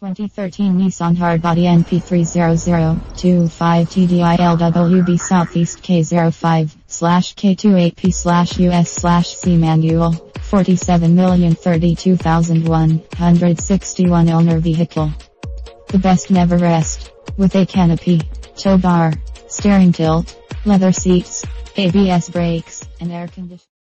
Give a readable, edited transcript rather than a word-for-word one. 2013 Nissan Hardbody NP30025TDI LWB Southeast K05/K28P/US/C Manual, 47,032,161 Owner Vehicle. The best never rest, with a canopy, tow bar, steering tilt, leather seats, ABS brakes, and air conditioning.